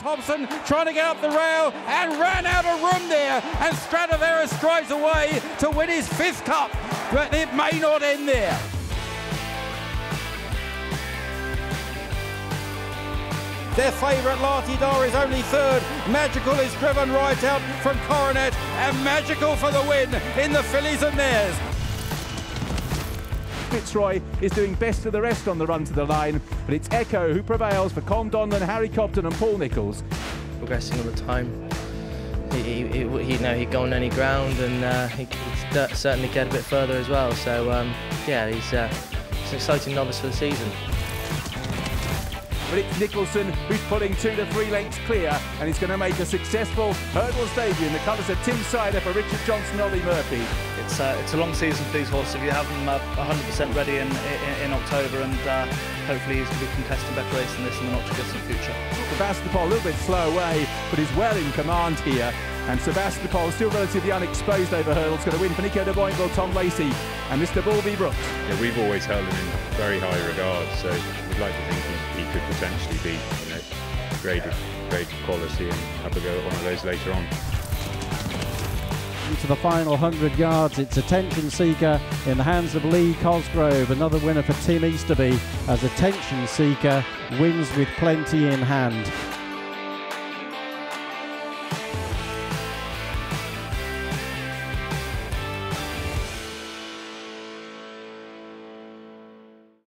Hobson trying to get up the rail and ran out of room there, and Stradivarius drives away to win his 5th cup, but it may not end there. Their favourite Lati Dar is only 3rd. Magical is driven right out from Coronet, and Magical for the win in the fillies and theirs. Fitzroy is doing best of the rest on the run to the line, but it's Echo who prevails for Colm Donlin, Harry Cobden and Paul Nichols. Progressing all the time. He'd go on any ground, and he'd certainly get a bit further as well. So yeah, he's an exciting novice for the season. But it's Nicholson who's pulling 2 to 3 lengths clear, and he's going to make a successful hurdles debut in the colours of Tim Sider for Richard Johnson and Ollie Murphy. It's a long season for these horses. You have them 100% ready in October, and hopefully he's going to be contesting better race than this in the not-too-distant future. Sebastopol a little bit slow away, but is well in command here. And Sebastopol, still relatively unexposed over hurdles, going to win for Nico de Boinville, Tom Lacey and Mr. Bullby-Brooks. Yeah, we've always held him in very high regard, so we'd like to think he could potentially be, you know, graded quality and have a go at one of those later on. Into the final 100 yards, it's Attention Seeker in the hands of Lee Cosgrove, another winner for Tim Easterby, as Attention Seeker wins with plenty in hand.